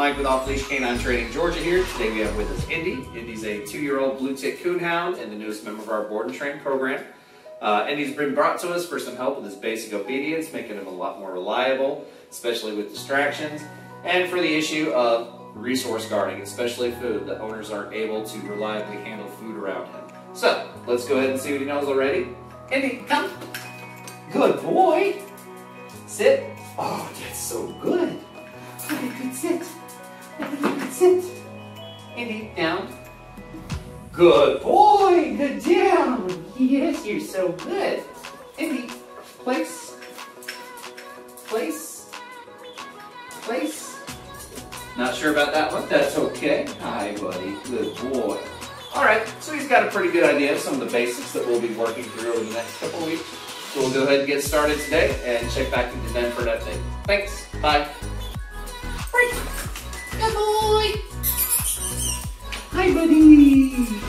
Mike with Off Leash K9 Training, Georgia here. Today we have with us Indy. Indy's a 2-year-old blue tick coonhound and the newest member of our board and train program. Indy's been brought to us for some help with his basic obedience, making him a lot more reliable, especially with distractions, and for the issue of resource guarding, especially food. The owners aren't able to reliably handle food around him. So let's go ahead and see what he knows already. Indy, come. Good boy. Sit. Oh, that's so good. You can sit. You can sit. Indy, down. Good boy. Good down. Yes, you're so good. Indy, place. Place. Place. Not sure about that one. That's okay. Hi, buddy. Good boy. All right, so he's got a pretty good idea of some of the basics that we'll be working through over the next couple of weeks. So we'll go ahead and get started today and check back into them for an update. Thanks. Bye. Good boy. Hi, buddy.